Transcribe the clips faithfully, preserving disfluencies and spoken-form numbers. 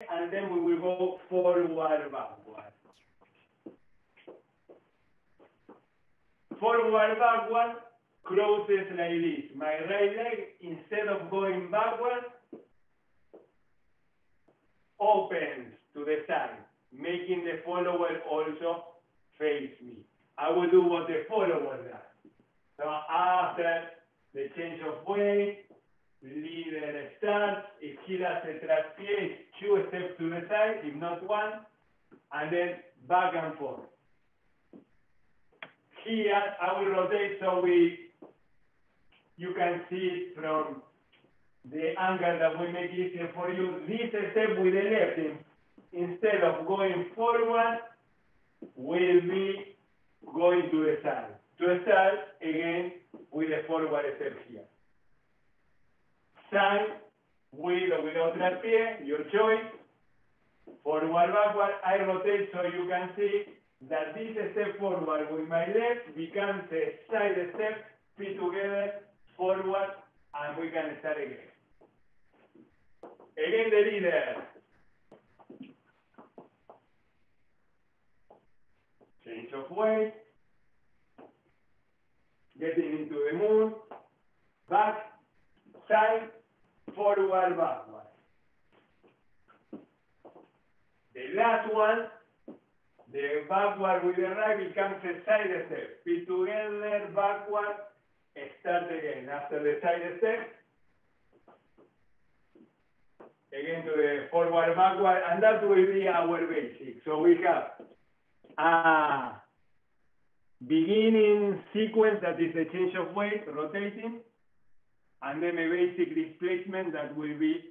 and then we will go forward backward. Forward backward closes like this. My right leg, instead of going backward, opens to the side, making the follower also face me. I will do what the follower does. So after the change of weight, leader starts. If he does a traspié, two steps to the side, if not one, and then back and forth. Here, I will rotate so we, you can see it from the angle that we make easier for you. This step with the left, instead of going forward, will be going to the side. To the side, again, with the forward step here. Side, with or without traspié, your choice. Forward, backward, I rotate so you can see that this step forward with my left becomes a side step, feet together, forward, and we can start again. Again, the leader. Change of weight. Getting into the moon. Back, side, forward, backward. The last one, the backward with the right becomes a side step. Feet together, backward, start again. After the side step, again to the forward, backward, and that will be our basic. So we have a beginning sequence that is the change of weight, rotating, and then a basic displacement that will be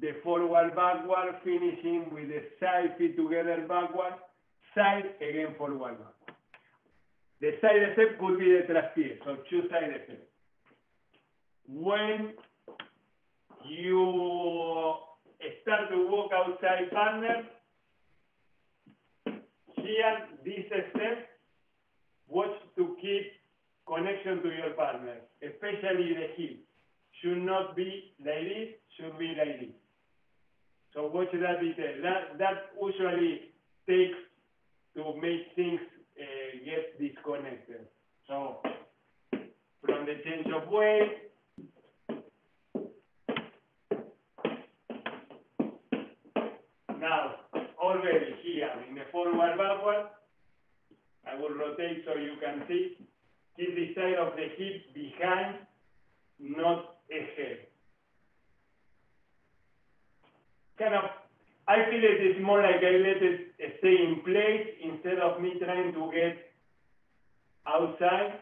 the forward, backward, finishing with the side feet together, backward, side again, forward, backward. The side step could be the traspié, so two side steps. When you start to walk outside partner, here, this step, watch to keep connection to your partner, especially the heel. Should not be like this, should be like this. So watch that detail. That, that usually takes to make things uh, get disconnected. So from the change of weight, now already here in the forward backward, I will rotate so you can see. Keep the side of the hip behind, not ahead. Kind of, I feel it is more like I let it stay in place instead of me trying to get outside.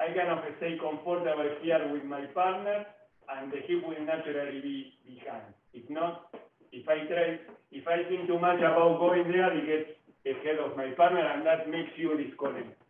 I kind of stay comfortable here with my partner, and the hip will naturally be behind. If not, if I try, if I think too much about going there, it gets ahead of my partner, and that makes you disconnect.